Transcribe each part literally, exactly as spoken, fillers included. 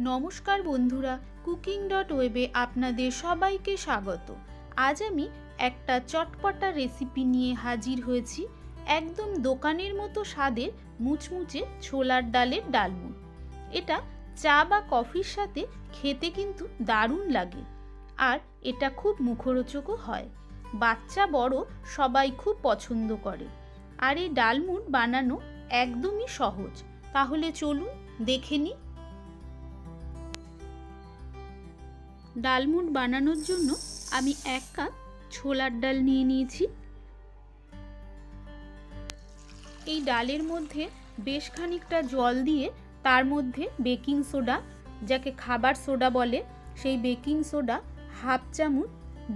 नमस्कार बंधुरा कूकिंग डट वेबे आपनादेर सबाइके स्वागत। आज आमी एकटा चटपटा रेसिपी निये हाजिर होयेछि, एकदम दोकानेर मतो स्वादेर मुचमुचे छोलार डालेर डालमुट। एटा चा बा कफिर साथे खेते किन्तु दारुण लागे और एटा खूब मुखरोचको हय, बाच्चा बड़ो सबाई खूब पछंद करे। और ये डालमुट बनानो एकदम ही सहज, ताहले चलुन देखे नि। डालमुट बनानोर जोन्नो आमी एक कप छोलार डाल निये नियेछि। এই ডালের মধ্যে বেশ খানিকটা জল দিয়ে তার মধ্যে বেকিং সোডা, যাকে খাবার সোডা বলে, সেই বেকিং সোডা হাফ চামচ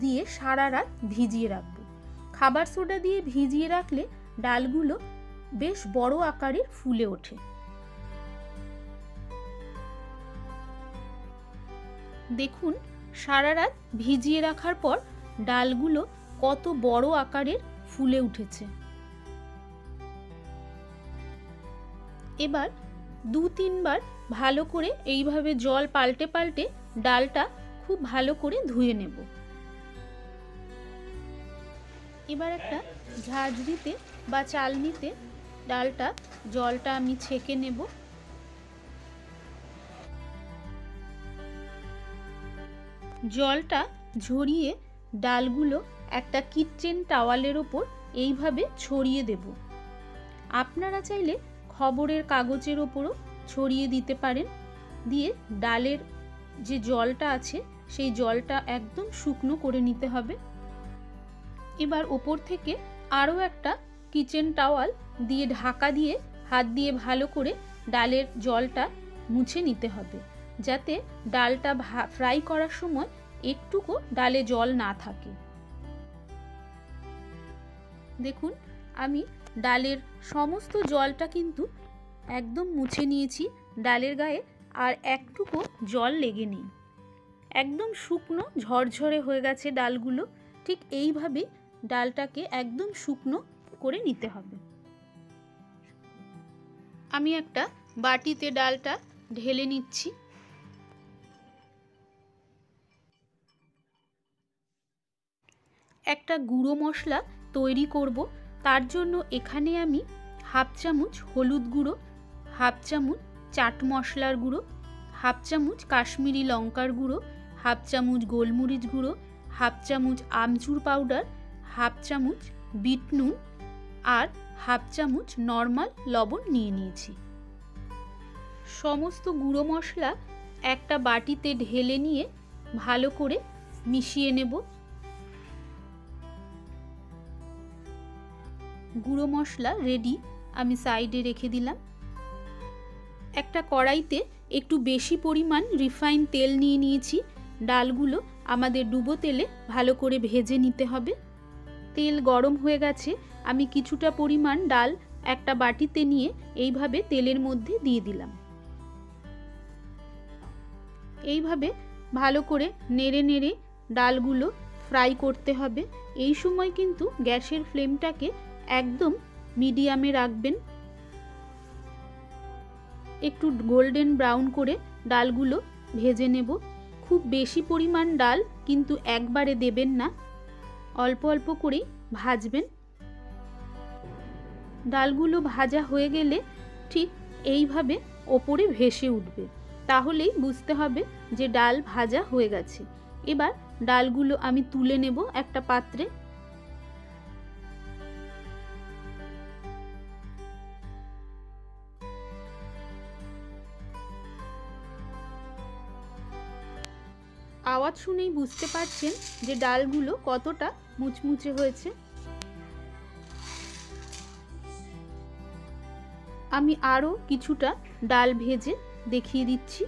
দিয়ে সারা রাত ভিজিয়ে রাখবো। খাবার সোডা দিয়ে ভিজিয়ে রাখলে ডালগুলো বেশ বড় আকারের ফুলে ওঠে। দেখুন সারা রাত ভিজিয়ে রাখার পর ডালগুলো কত বড় আকারের ফুলে উঠেছে। এবার দু তিনবার ভালো করে এইভাবে জল পাল্টে পাল্টে ডালটা খুব ভালো করে ধুয়ে নেব। এবার একটা ঝাঁঝরিতে বা চালনিতে ডালটা জলটা আমি ছেঁকে নেব। জলটা ঝরিয়ে ডালগুলো একটা কিচেন টাওয়ালের ওপর এইভাবে ছড়িয়ে দেব। আপনারা চাইলে খবরের কাগজের ওপরও ছড়িয়ে দিতে পারেন, দিয়ে ডালের যে জলটা আছে সেই জলটা একদম শুকনো করে নিতে হবে। এবার ওপর থেকে আরও একটা কিচেন টাওয়াল দিয়ে ঢাকা দিয়ে হাত দিয়ে ভালো করে ডালের জলটা মুছে নিতে হবে, যাতে ডালটা ফ্রাই করার সময় একটুকু ডালে জল না থাকে। দেখুন আমি ডালের সমস্ত জলটা কিন্তু একদম মুছে নিয়েছি, ডালের গায়ে আর একটুকু জল লেগে নেই। একদম শুকনো ঝরঝরে হয়ে গেছে ডালগুলো। ঠিক এইভাবে ডালটাকে একদম শুকনো করে নিতে হবে। আমি একটা বাটিতে ডালটা ঢেলে নিচ্ছি। একটা গুঁড়ো মশলা তৈরি করব, তার জন্য এখানে আমি হাফ চামচ হলুদ গুঁড়ো, হাফ চামচ চাট মশলার গুঁড়ো, হাফ চামচ কাশ্মীরি লঙ্কার গুঁড়ো, হাফ চামচ গোলমরিচ গুঁড়ো, হাফ চামচ আমচুর পাউডার, হাফ চামচ বিট নুন আর হাফ চামচ নর্মাল লবণ নিয়ে নিয়েছি। সমস্ত গুঁড়ো মশলা একটা বাটিতে ঢেলে নিয়ে ভালো করে মিশিয়ে নেব। গুঁড়ো মশলা রেডি, আমি সাইডে রেখে দিলাম। একটা কড়াইতে একটু বেশি পরিমাণ রিফাইন তেল নিয়ে নিয়েছি। ডালগুলো আমাদের ডুবো তেলে ভালো করে ভেজে নিতে হবে। তেল গরম হয়ে গেছে, আমি কিছুটা পরিমাণ ডাল একটা বাটিতে নিয়ে এইভাবে তেলের মধ্যে দিয়ে দিলাম। এইভাবে ভালো করে নেড়ে নেড়ে ডালগুলো ফ্রাই করতে হবে। এই সময় কিন্তু গ্যাসের ফ্লেমটাকে একদম মিডিয়ামে রাখবেন। একটু গোল্ডেন ব্রাউন করে ডালগুলো ভেজে নেব। খুব বেশি পরিমাণ ডাল কিন্তু একবারে দেবেন না, অল্প অল্প করেই ভাজবেন। ডালগুলো ভাজা হয়ে গেলে ঠিক এইভাবে ওপরে ভেসে উঠবে, তাহলেই বুঝতে হবে যে ডাল ভাজা হয়ে গেছে। এবার ডালগুলো আমি তুলে নেব একটা পাত্রে। আওয়াজ শুনেই বুঝতে পারছেন যে ডালগুলো কতটা মুচমুচে হয়েছে। আমি আরও কিছুটা ডাল ভেজে দেখিয়ে দিচ্ছি।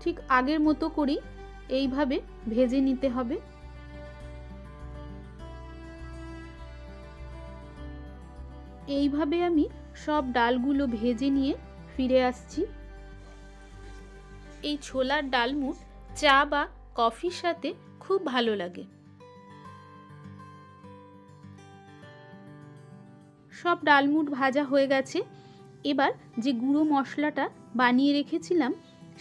ঠিক আগের মতো করেই এইভাবে ভেজে নিতে হবে। এইভাবে আমি সব ডালগুলো ভেজে নিয়ে ফিরে আসছি। এই ছোলার ডালমুট চা বা কফির সাথে খুব ভালো লাগে। সব ডালমুট ভাজা হয়ে গেছে। এবার যে গুঁড়ো মশলাটা বানিয়ে রেখেছিলাম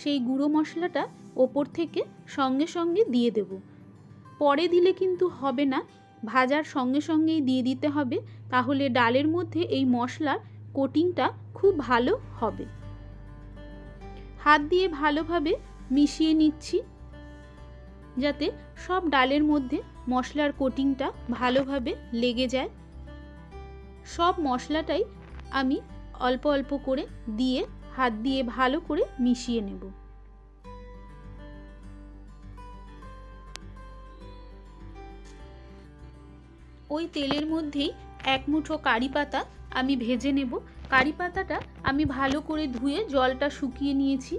সেই গুঁড়ো মশলাটা ওপর থেকে সঙ্গে সঙ্গে দিয়ে দেব। পরে দিলে কিন্তু হবে না, ভাজার সঙ্গে সঙ্গেই দিয়ে দিতে হবে, তাহলে ডালের মধ্যে এই মশলার কোটিংটা খুব ভালো হবে। হাত দিয়ে ভালোভাবে মিশিয়ে নিচ্ছি যাতে সব ডালের মধ্যে মশলার কোটিংটা ভালোভাবে লেগে যায়। সব মশলাটাই আমি অল্প অল্প করে দিয়ে হাত দিয়ে ভালো করে মিশিয়ে নেব। ওই তেলের মধ্যেই এক মুঠো কারি পাতা আমি ভেজে নেব। কারি পাতাটা আমি ভালো করে ধুয়ে জলটা শুকিয়ে নিয়েছি।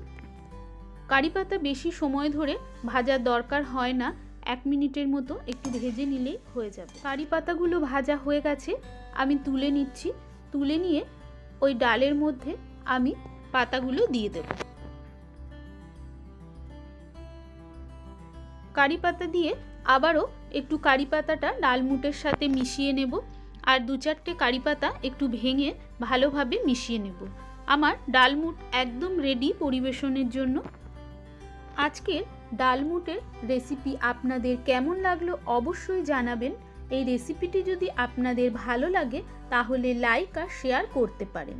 কারি পাতা বেশি সময় ধরে ভাজার দরকার হয় না, এক মিনিটের মতো একটু ভেজে নিলেই হয়ে যাবে। কারি পাতাগুলো ভাজা হয়ে গেছে, আমি তুলে নিচ্ছি। তুলে নিয়ে ওই ডালের মধ্যে আমি পাতাগুলো দিয়ে দেব। কারি পাতা দিয়ে আবারও একটু কারি পাতাটা ডালমুটের সাথে মিশিয়ে নেব। আর দু চারটে কারি পাতা একটু ভেঙে ভালোভাবে মিশিয়ে নেব। আমার ডালমুট একদম রেডি পরিবেশনের জন্য। আজকের ডালমুটের রেসিপি আপনাদের কেমন লাগলো অবশ্যই জানাবেন। এই রেসিপিটি যদি আপনাদের ভালো লাগে তাহলে লাইক আর শেয়ার করতে পারেন।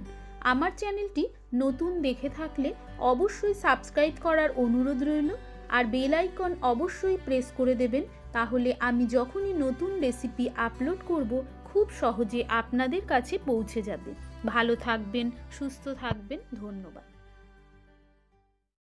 আমার চ্যানেলটি নতুন দেখে থাকলে অবশ্যই সাবস্ক্রাইব করার অনুরোধ রইল। আর বেল আইকন অবশ্যই প্রেস করে দেবেন, তাহলে আমি যখনই নতুন রেসিপি আপলোড করব খুব সহজে আপনাদের কাছে পৌঁছে যাবে। ভালো থাকবেন, সুস্থ থাকবেন, ধন্যবাদ।